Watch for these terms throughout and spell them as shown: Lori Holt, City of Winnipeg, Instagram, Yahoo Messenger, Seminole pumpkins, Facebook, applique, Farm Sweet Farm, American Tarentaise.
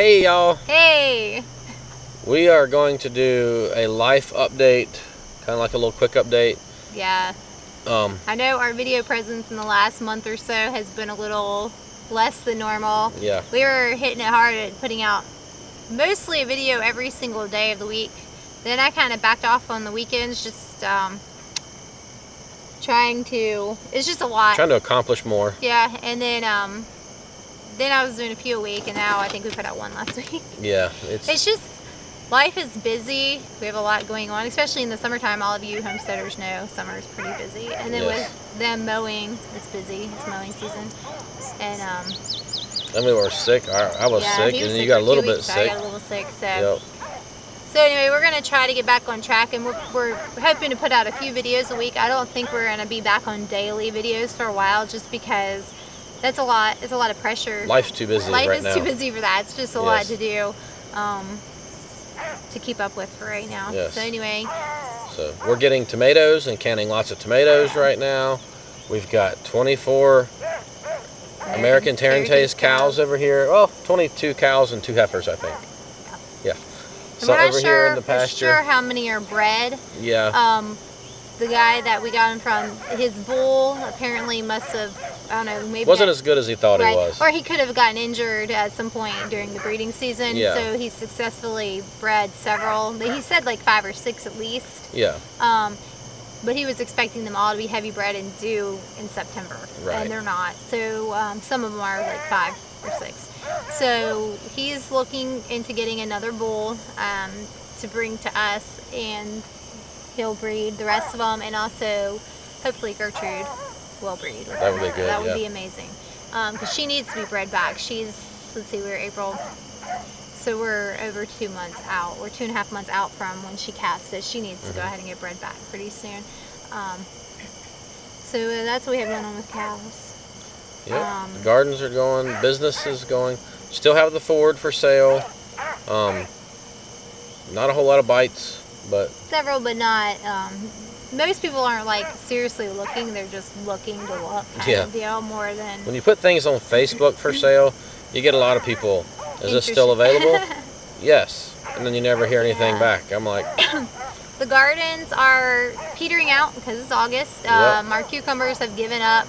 Hey y'all. Hey. We are going to do a life update, kind of like a little quick update. Yeah. I know our video presence in the last month or so has been a little less than normal. Yeah. We were hitting it hard at putting out mostly a video every single day of the week. Then I kind of backed off on the weekends, just it's just a lot. Trying to accomplish more. Yeah, and then I was doing a few a week, and now I think we put out one last week. Yeah. It's just, life is busy. We have a lot going on, especially in the summertime. All of you homesteaders know summer is pretty busy. And then with them mowing, it's busy. It's mowing season. And I mean, we're sick. I was sick, and then you got a little bit sick. I got a little sick, so. Yep. So anyway, we're gonna try to get back on track, and we're hoping to put out a few videos a week. I don't think we're gonna be back on daily videos for a while, just because that's a lot. It's a lot of pressure. Life's too busy right now. Life is too busy for that. It's just a lot to do to keep up with for right now. Yes. So anyway. So we're getting tomatoes and canning lots of tomatoes right now. We've got 24 American Tarentaise cows over here. Well, 22 cows and 2 heifers, I think. Yeah. So we're not sure for sure how many are bred. Yeah. The guy that we got him from, his bull apparently must have, I don't know, maybe wasn't as good as he thought he was. Or he could have gotten injured at some point during the breeding season. Yeah. So he successfully bred several. He said like 5 or 6 at least. Yeah. But he was expecting them all to be heavy bred and due in September. Right. And they're not. So some of them are like 5 or 6. So he's looking into getting another bull to bring to us, and he'll breed the rest of them, and also hopefully Gertrude will breed. That would be good. That would be amazing, because she needs to be bred back. She's, let's see, we're April, so we're over 2 months out. We're 2.5 months out from when she calves, so she needs to go ahead and get bred back pretty soon. So that's what we have going on with cows. Yep. The gardens are going, business is going. Still have the Ford for sale. Not a whole lot of bites, but several, but not. Most people aren't like seriously looking; they're just looking to look. Yeah. Deal more than when you put things on Facebook for sale, you get a lot of people. Is this still available? Yes, and then you never hear anything back. I'm like. The gardens are petering out because it's August. Our cucumbers have given up.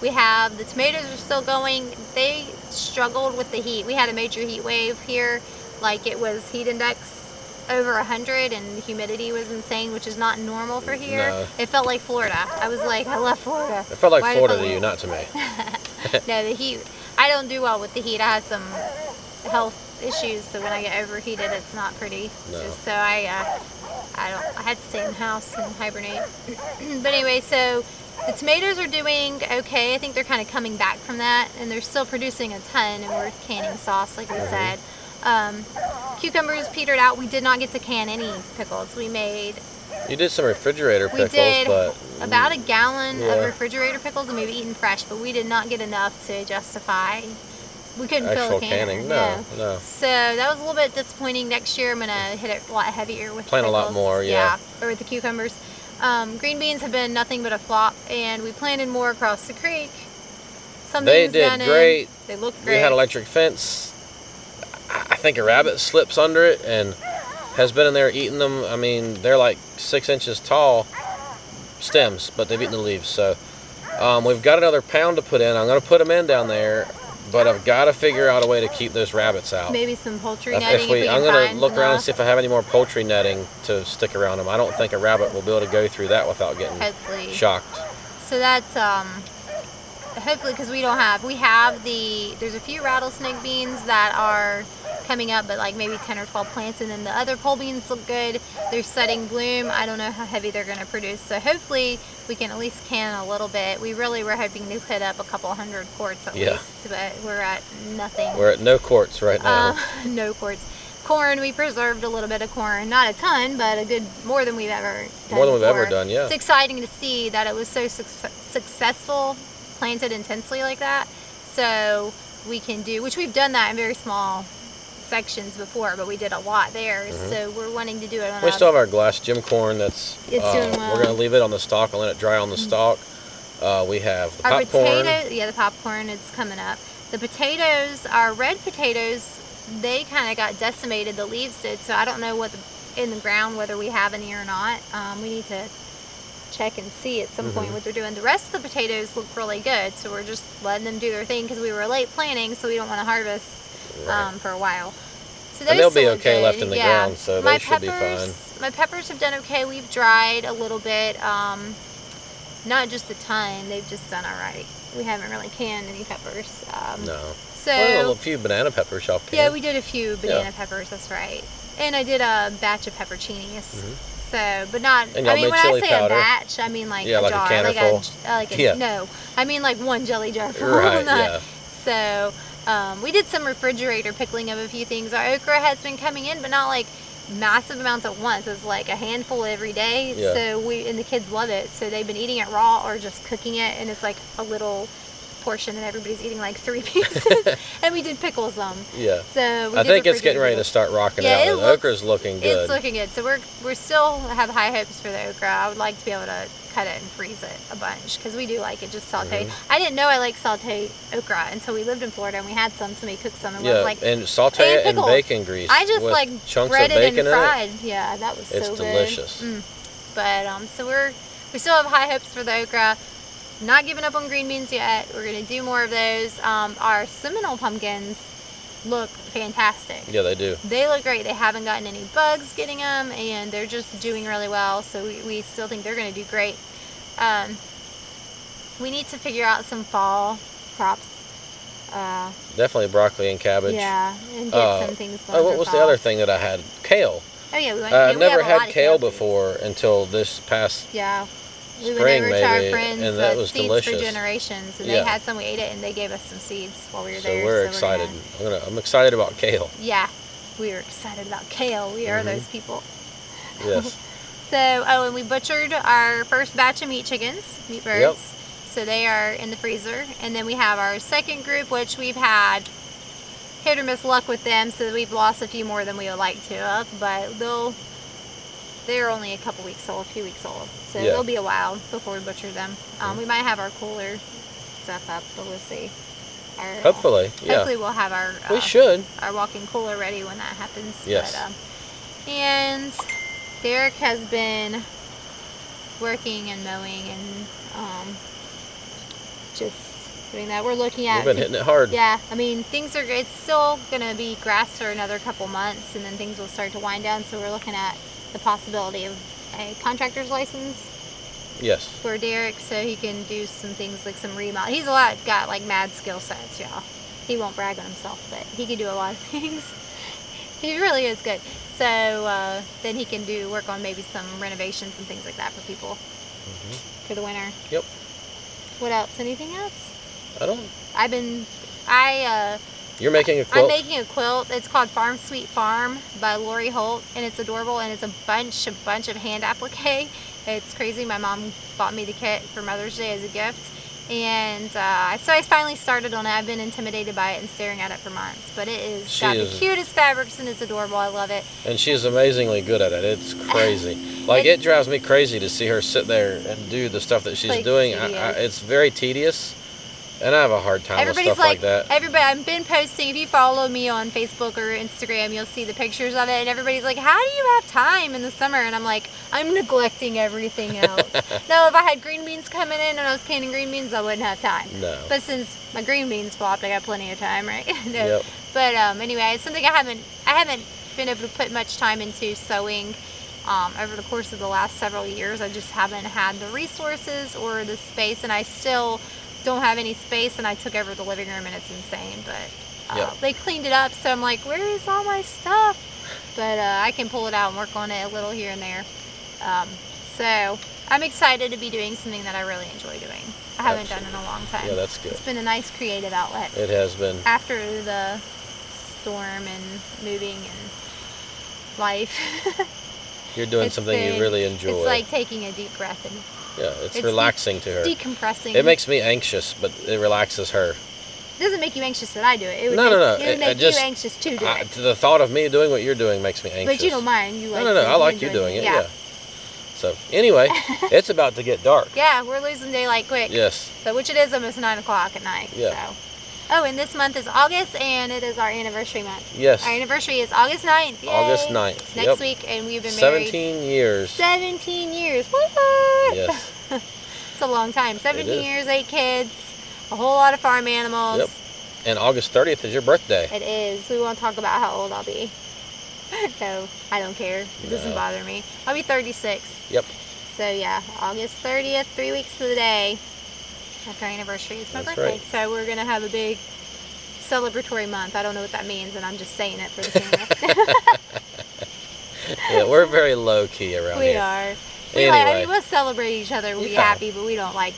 We have, the tomatoes are still going. They struggled with the heat. We had a major heat wave here. Like, it was heat index over 100 and humidity was insane, which is not normal for here. No. It felt like Florida. I was like, I love Florida. It felt like Florida to you, not to me. No, the heat. I don't do well with the heat. I have some health issues, so when I get overheated, it's not pretty. No. So I had to stay in the house and hibernate. But anyway, so the tomatoes are doing okay. I think they're kind of coming back from that, and they're still producing a ton, and we're canning sauce, like we said. Cucumbers petered out. We did not get to can any pickles. We made... You did some refrigerator pickles, but... about a gallon of refrigerator pickles, and we've eaten fresh, but we did not get enough to justify... We couldn't fill a can. Canning. No. So that was a little bit disappointing. Next year I'm going to hit it a lot heavier with pickles. Plant a lot more, or with the cucumbers. Green beans have been nothing but a flop, and we planted more across the creek. They did great. They looked great. We had electric fence. I think a rabbit slips under it and has been in there eating them. I mean, they're like 6 inches tall stems, but they've eaten the leaves. So we've got another pound to put in. I'm going to put them in down there, but I've got to figure out a way to keep those rabbits out. Maybe some poultry netting. I'm going to look around and see if I have any more poultry netting to stick around them. I don't think a rabbit will be able to go through that without getting shocked. So that's hopefully, because there's a few rattlesnake beans that are coming up, but like maybe 10 or 12 plants, and then the other pole beans look good. They're setting bloom. I don't know how heavy they're going to produce, so hopefully we can at least can a little bit. We really were hoping to put up a couple hundred quarts at least, but we're at nothing. We're at no quarts right now. No quarts. Corn, we preserved a little bit of corn. Not a ton, but a good, more than we've ever done. More than we've ever done, yeah. It's exciting to see that it was so successful, planted intensely like that. So we can do, which we've done that in very small sections before, but we did a lot there, so we're wanting to do it on. We still have our glass gem corn that's doing well. We're going to leave it on the stalk and let it dry on the stalk. We have the popcorn. The popcorn is coming up. The potatoes, our red potatoes they kind of got decimated, the leaves did, so I don't know what in the ground, whether we have any or not. We need to check and see at some point what they're doing. The rest of the potatoes look really good, so we're just letting them do their thing because we were late planting, so we don't want to harvest for a while. So those, and they'll be okay good. Left in the ground, so my peppers should be fine. My peppers have done okay. We've dried a little bit, not just a ton. They've just done all right. We haven't really canned any peppers. No. So well, a few banana peppers y'all canned. Yeah, we did a few banana peppers. That's right. And I did a batch of pepperoncinis. So, but not. And I mean, when I say powder, a batch, I mean like a jar, a no, I mean like one jelly jar full. Right, So we did some refrigerator pickling of a few things. Our okra has been coming in, but not like massive amounts at once. It's like a handful every day. So and the kids love it. So they've been eating it raw or just cooking it, and it's like a little portion, and everybody's eating like 3 pieces. And we did pickles so we I think it's getting ready to start rocking out. The okra's looking good. It's looking good. So we're still have high hopes for the okra. I would like to be able to cut it and freeze it a bunch because we do like it just sauteed. I didn't know I like sauteed okra until we lived in Florida and we had some. Somebody cooked some and was like, and saute it in bacon grease. I just like breaded and fried. Yeah, that was so good. It's delicious. But so we still have high hopes for the okra. Not giving up on green beans yet. We're going to do more of those. Our Seminole pumpkins look fantastic. Yeah, they do. They look great. They haven't gotten any bugs getting them, and they're just doing really well. So we still think they're going to do great. We need to figure out some fall crops. Definitely broccoli and cabbage. Yeah, and get some things going. Oh, what was the other thing that I had? Kale. Oh, yeah. I've never had kale before until this past... We went over to our friends, and that was Seeds delicious. For Generations, and they had some. We ate it, and they gave us some seeds while we were there. We're excited. I'm excited about kale. Yeah, we are excited about kale. We are those people. Yes. So, oh, and we butchered our first batch of meat chickens, meat birds. Yep. So they are in the freezer, and then we have our second group, which we've had hit or miss luck with them. So we've lost a few more than we would like to have, but they're only a couple weeks old, a few weeks old. So it'll be a while before we butcher them. We might have our cooler stuff up, but we'll see. Hopefully, hopefully we'll have our walk-in cooler ready when that happens. Yes. But, and Derek has been working and mowing and just doing that. We're looking at... We've been hitting it hard. Yeah. I mean, things are... It's still going to be grass for another couple months, and then things will start to wind down. So we're looking at the possibility of a contractor's license for Derek, so he can do some things like some remodel. He's got like mad skill sets, y'all. He won't brag on himself, but he can do a lot of things. He really is good. So then he can work on maybe some renovations and things like that for people for the winter. Yep. What else? Anything else? I don't. You're making a quilt? I'm making a quilt. It's called Farm Sweet Farm by Lori Holt, and it's adorable, and it's a bunch of hand applique. It's crazy. My mom bought me the kit for Mother's Day as a gift, and so I finally started on it. I've been intimidated by it and staring at it for months, but it is got the cutest fabrics, and it's adorable. I love it. And she's amazingly good at it. It's crazy. Like, it drives me crazy to see her sit there and do the stuff that she's doing. It's very tedious. And I have a hard time with stuff like that. I've been posting. If you follow me on Facebook or Instagram, you'll see the pictures of it. And everybody's like, how do you have time in the summer? And I'm like, I'm neglecting everything else. No, if I had green beans coming in and I was canning green beans, I wouldn't have time. No. But since my green beans flopped, I got plenty of time, right? Yep. But anyway, it's something I haven't been able to put much time into sewing over the course of the last several years. I just haven't had the resources or the space, and I still... don't have any space, and I took over the living room, and it's insane, but they cleaned it up, so I'm like, where is all my stuff? But I can pull it out and work on it a little here and there. So I'm excited to be doing something that I really enjoy doing. I haven't done in a long time. Yeah, that's good. It's been a nice creative outlet. It has been. After the storm and moving and life. You're doing something you really enjoy. It's like taking a deep breath and... Yeah, it's relaxing to her. Decompressing. It makes me anxious, but it relaxes her. It doesn't make you anxious that I do it. It would make you anxious to do it. The thought of me doing what you're doing makes me anxious. But you don't mind. You like I like you doing it, yeah. So, anyway, it's about to get dark. Yeah, we're losing daylight quick. Yes. So, which it is almost 9 o'clock at night. Yeah. So. Oh, and this month is August, and it is our anniversary month. Yes. Our anniversary is August 9th. Yay. August 9th. Next week, and we've been married 17 years. 17 years. What? Yes. It's a long time. 17 years, 8 kids, a whole lot of farm animals. Yep. And August 30th is your birthday. It is. We won't talk about how old I'll be. No, I don't care. It doesn't bother me. I'll be 36. Yep. So, yeah, August 30th, 3 weeks to the day. After our anniversary is my birthday, so we're gonna have a big celebratory month. I don't know what that means, and I'm just saying it for the camera. Yeah, we're very low key around here. We are. Anyway, I mean, we'll celebrate each other. We'll be happy, but we don't like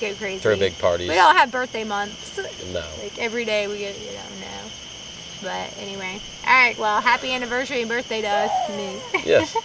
go crazy. Throw big parties. We don't have birthday months. No. Like every day we get, you don't know. But anyway, all right. Well, happy anniversary and birthday to us. Me. Yes.